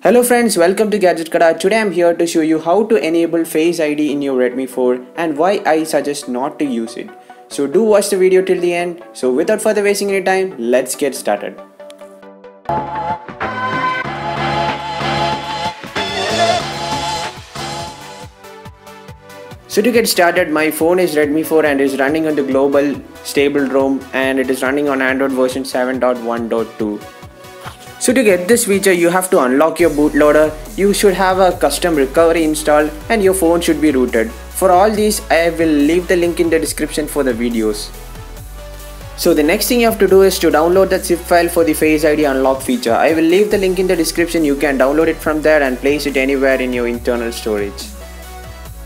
Hello friends, welcome to Gadget Kada. Today I'm here to show you how to enable Face ID in your Redmi 4 and why I suggest not to use it. So do watch the video till the end. So without further wasting any time, let's get started. So to get started, my phone is Redmi 4 and is running on the global stable ROM and it is running on Android version 7.1.2. So to get this feature, you have to unlock your bootloader, you should have a custom recovery installed and your phone should be rooted. For all these, I will leave the link in the description for the videos. So the next thing you have to do is to download the zip file for the Face ID unlock feature. I will leave the link in the description, you can download it from there and place it anywhere in your internal storage.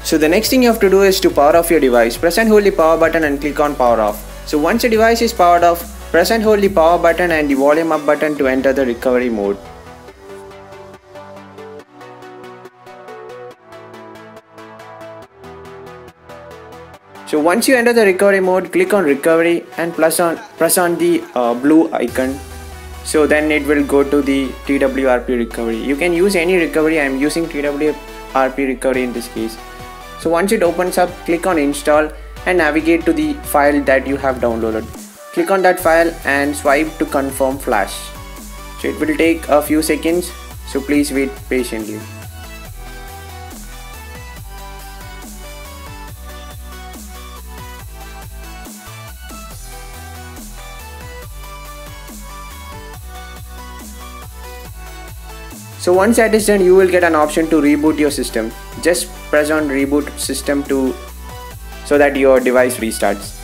So the next thing you have to do is to power off your device. Press and hold the power button and click on power off. So once the device is powered off, press and hold the power button and the volume up button to enter the recovery mode. So once you enter the recovery mode, click on recovery and press on the blue icon. So then it will go to the TWRP recovery. You can use any recovery, I am using TWRP recovery in this case. So once it opens up, click on install and navigate to the file that you have downloaded. Click on that file and swipe to confirm flash. So it will take a few seconds, so please wait patiently. So once that is done, you will get an option to reboot your system. Just press on reboot system so that your device restarts.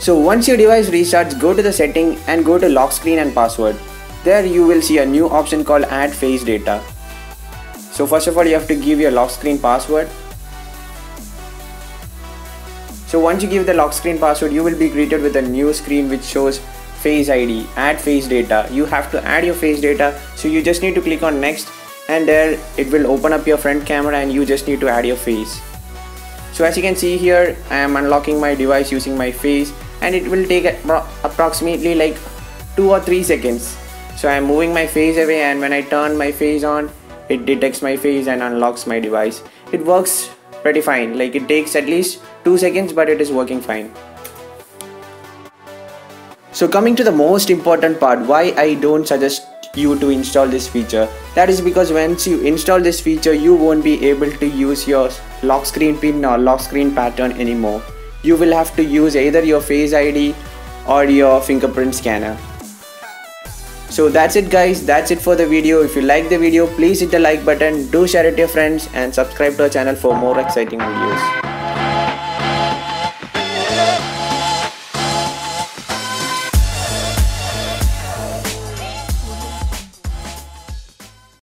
So once your device restarts, go to the setting and go to lock screen and password. There you will see a new option called add face data. So first of all, you have to give your lock screen password. So once you give the lock screen password, you will be greeted with a new screen which shows Face ID, add face data. You have to add your face data, so you just need to click on next and there it will open up your front camera and you just need to add your face. So as you can see here, I am unlocking my device using my face and it will take approximately like 2 or 3 seconds. So I am moving my face away and when I turn my face on, it detects my face and unlocks my device. It works pretty fine, like it takes at least 2 seconds but it is working fine. So coming to the most important part, why I don't suggest you to install this feature. That is because once you install this feature, you won't be able to use your lock screen pin or lock screen pattern anymore. You will have to use either your Face ID or your fingerprint scanner. So that's it guys, that's it for the video. If you like the video, please hit the like button, do share it to your friends and subscribe to our channel for more exciting videos.